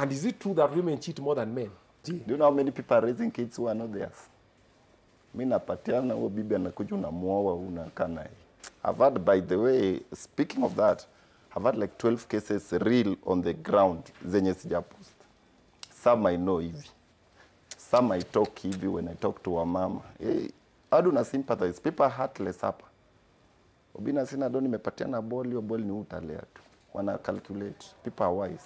And is it true that women cheat more than men? Do you know how many people are raising kids who are not theirs? I've had, by the way, speaking of that, I've had like 12 cases real on the ground. Some I know Evie. Some I talk Evie when I talk to her mama. I do not sympathize. People are heartless up. Obina sina doni mepatiana boli o boli ni utalea tu. Wana calculate. People are wise.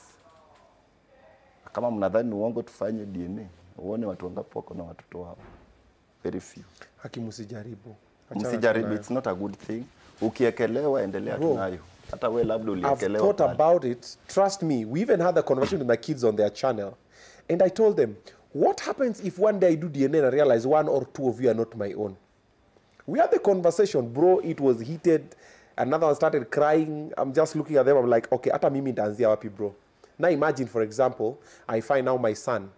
Kama mnadhani uongo tufanye DNA. Uone watu wangapi wako na watoto wao. Very few. Haki msijaribu. Msijaribu, it's not a good thing. Ukiekelewa endelea tunayo. Hata wewe labda uliekelewa. I've thought about it. Trust me. We even had a conversation with my kids on their channel. And I told them, what happens if one day I do DNA and I realize one or two of you are not my own? We had the conversation, bro. It was heated. Another one started crying. I'm just looking at them. I'm like, okay, ata mimi ndanzia wapi, bro? Now imagine, for example, I find out my son,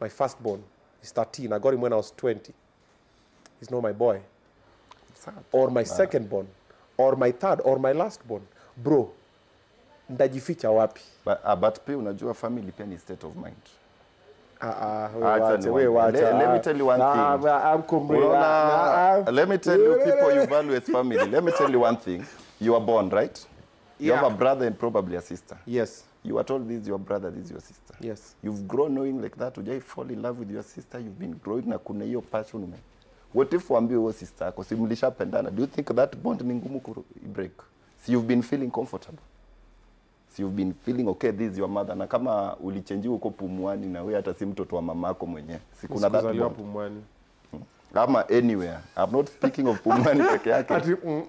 my firstborn, he's 13. I got him when I was 20. He's not my boy. Or my secondborn, or my third, or my lastborn. Bro, ndajificha wapi? But pe unajua family pen is state of mind. Let me tell you one thing. Let me tell you, people, you value as family. Let me tell you one thing. You are born, right? You have a brother and probably a sister. Yes. You are told this is your brother, this is your sister. Yes. You've grown knowing like that. You fall in love with your sister. You've been growing na kuna hiyo passion ume. What if wambie your sister kwa simulisha pendana? Do you think that bond ni ngumu ku break? So you've been feeling comfortable. So you've been feeling okay, this is your mother. Na kama ulichenjiwa uko Pumwani na wewe hata si mtoto wa mamako mwenyewe. Sikuna that bond. Pumwani. Kama anywhere. I'm not speaking of Pumwani peke yake.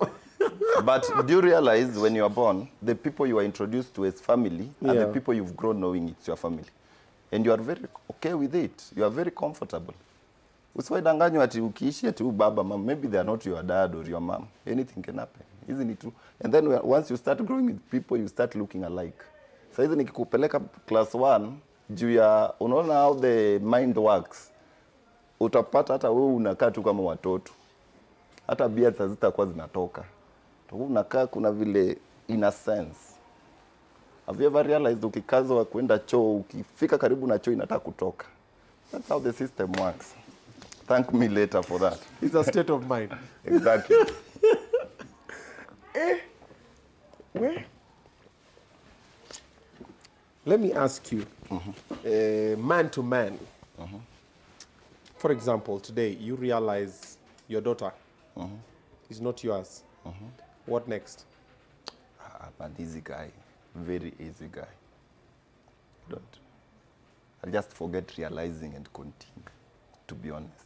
But do you realize when you are born, the people you are introduced to as family and the people you've grown knowing it's your family. And you are very okay with it. You are very comfortable. Maybe they are not your dad or your mom. Anything can happen. Isn't it true? And then once you start growing with people, you start looking alike. So isn't it kupeleka class 1, you are unaona how the mind works. Utapata hata wewe unakaa tu kama watoto. Hata beards hazitakuwa zinatoka. Unakaa kuna vile in a sense. Have you ever realized ukikazo wa kwenda choo, ukifika karibu na choo inataka kutoka? That's how the system works. Thank me later for that. It's a state of mind. Exactly. Where? Let me ask you, man to man. For example, today you realize your daughter is not yours. What next? I'm an easy guy, very easy guy. I'll just forget realizing and continue, to be honest.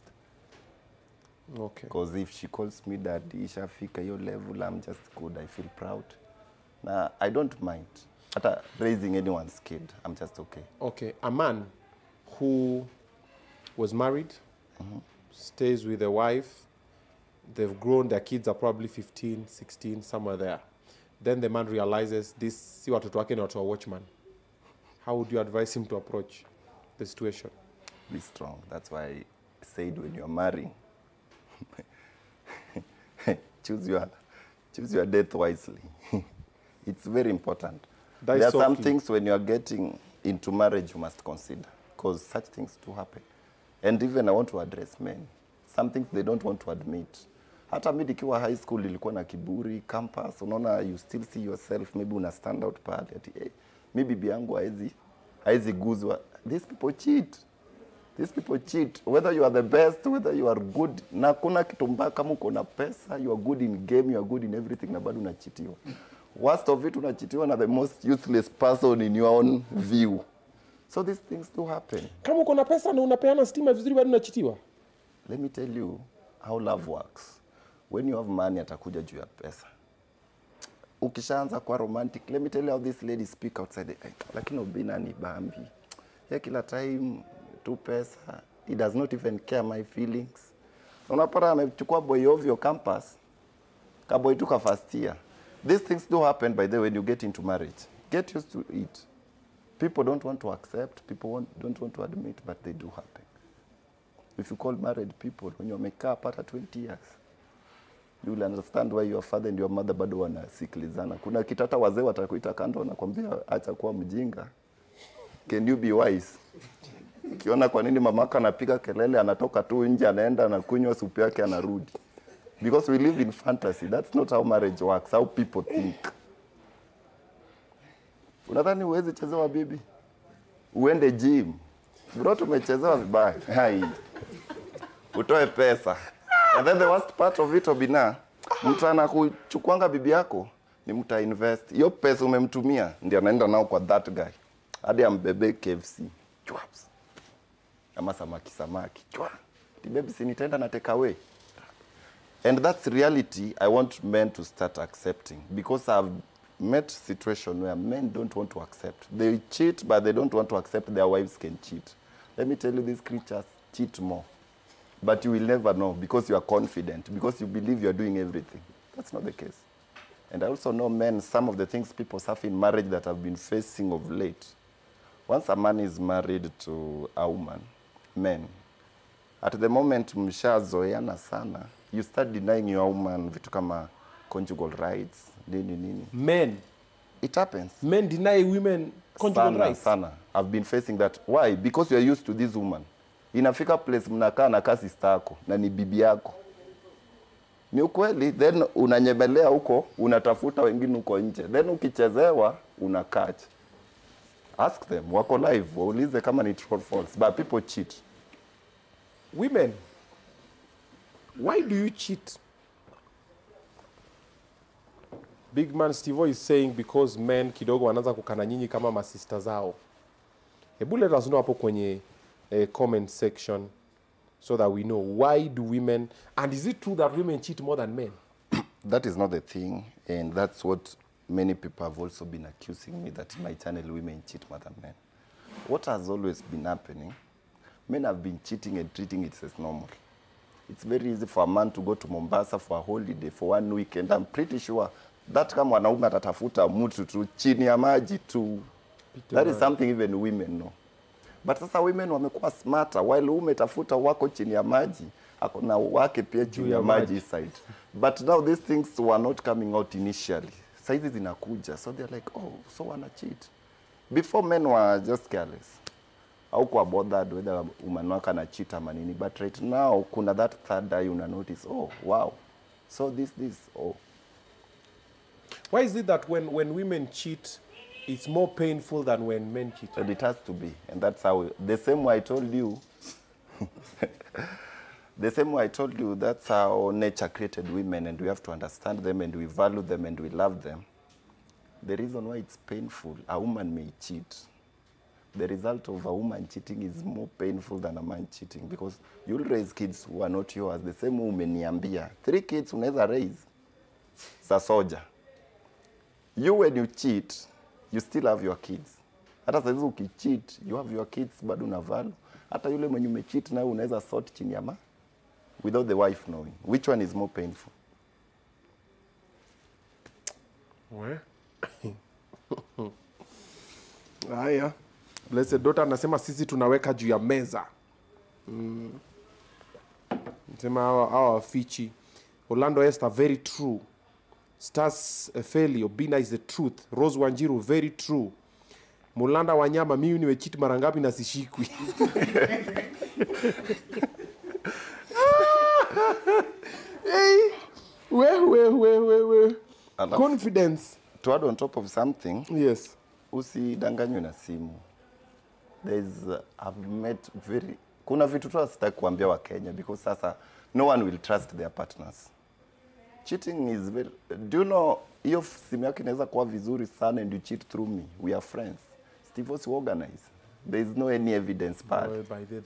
Okay. Because if she calls me daddy, Ishafika, your level, I'm just good, I feel proud. Nah, I don't mind. After raising anyone's kid, I'm just okay. Okay, a man who was married, stays with a wife, they've grown, their kids are probably 15, 16, somewhere there. Then the man realizes this, see what to working out to a watchman. How would you advise him to approach the situation? Be strong. That's why I said when you're marrying, choose your death wisely. It's very important. There are some things when you're getting into marriage you must consider, because such things do happen. And even I want to address men. Some things they don't want to admit. Hata mimi nikiwa high school nilikuwa na kiburi, campus, unaona you still see yourself, maybe una stand out pale ati hey, maybe bibi yangu haizi guzwa. These people cheat. These people cheat. Whether you are the best, whether you are good, na kuna kitumba kama uko na pesa, you are good in game, you are good in everything na bado unachitiwa. Worst of it unachitiwa na the most useless person in your own view. So these things do happen. Kama uko na pesa na unapeana stima vizuri bado unachitiwa. Let me tell you how love works. When you have money, atakuja juu ya pesa. Ukishaanza kwa romantic, let me tell you how this lady speak outside the act. Lakini Obina ni bambi. Ya kila time, tu pesa. He does not even care my feelings. Unapata amechukua boy ovyo campus. Kaboy tu ka first year. These things do happen, by the way, when you get into marriage. Get used to it. People don't want to accept, don't want to admit, but they do happen. If you call married people, when you make up after 20 years, you will understand why your father and your mother bado wanasikilizana. Kuna kitata wazee watakuita kando na kuambia acha kuwa mjinga. Can you be wise? Ukiona kwa nini mamaka anapiga kelele anatoka tu nje anaenda anakunywa supu yake anarudi. Because we live in fantasy. That's not how marriage works, how people think. Unadhani uweze chezewa bibi? Uende gym. Bro tumechezewa vibaya. Hai. Utoe pesa. And then the worst part of it obina, mtu anakuchukuanga bibi yako ni mta invest. Hiyo pesa umemtumia ndio anaenda nao kwa that guy. Hadi ambebe KFC. Chwaps. Kama samaki. Chwa. Ti baby si nitaenda na take away. And that's reality I want men to start accepting, because I've met situation where men don't want to accept. They cheat, but they don't want to accept their wives can cheat. Let me tell you, these creatures cheat more. But you will never know because you are confident, because you believe you are doing everything. That's not the case. And I also know men, some of the things people suffer in marriage that I've been facing of late. Once a man is married to a woman, men, at the moment mshazoeana sana, you start denying your woman vitu kama conjugal rights, nini. Men. It happens. Men deny women conjugal rights. Sana. I've been facing that. Why? Because you are used to this woman. Inafika place mnakaa na kasi stako, na ni bibi yako. Ni ukweli, then unanyebelea huko, unatafuta wengine uko nje. Then ukichezewa, unakach. Ask them, wako live, waulize kama ni true or false. But people cheat. Women, why do you cheat? Big man Stevo is saying because men kidogo wanaanza kukana nyinyi kama masista zao. Hebu let us know hapo kwenye comment section so that we know why do women, and is it true that women cheat more than men? That is not the thing, and that's what many people have also been accusing me, that in my channel women cheat more than men. What has always been happening, men have been cheating and treating it as normal. It's very easy for a man to go to Mombasa for a holiday for 1 weekend. I'm pretty sure that kama wanaume atatafuta mtu tu chini ya maji tu. That is something even women know. But sasa women wamekuwa smarter, while ume tafuta wako chini ya maji, akona wake pia chini ya maji side. But now these things were not coming out initially. Sizes inakuja, so they're like, oh, so wanna cheat. Before, men were just careless. Au kwa bothered whether umanwaka na cheat ama nini. But right now, kuna that third eye una notice, oh, wow. So this, oh. Why is it that when women cheat, it's more painful than when men cheat? And it has to be. And that's how, the same way I told you, the same way I told you, that's how nature created women, and we have to understand them, and we value them, and we love them. The reason why it's painful, a woman may cheat. The result of a woman cheating is more painful than a man cheating, because you'll raise kids who are not yours. The same woman niambia. 3 kids unaweza raise. Sasoja. You, when you cheat, you still have your kids. Hata saizi ukicheat, you have your kids, bado una value. Hata yule mwenye umecheat naye unaweza sort chini ya ma without the wife knowing. Which one is more painful? Wewe. Haya. Blessed daughter anasema sisi tunaweka juu ya meza. Anasema hawa fichi. Orlando Esther, very true. Stars Feli Obina is the truth. Rose Wanjiru, very true. Mulanda Wanyama, mimi nimecheat mara ngapi na sishikwi. Hey, we. Confidence. To add on top of something. Yes. Usidanganywe na simu. I've met very... Kuna vitu tu sitaki kuambia wa Kenya, because sasa no one will trust their partners. Cheating is very... Do you know, hiyo simu yako inaweza kuwa vizuri sana and you cheat through me. We are friends. Steve was organized. There is no any evidence bad.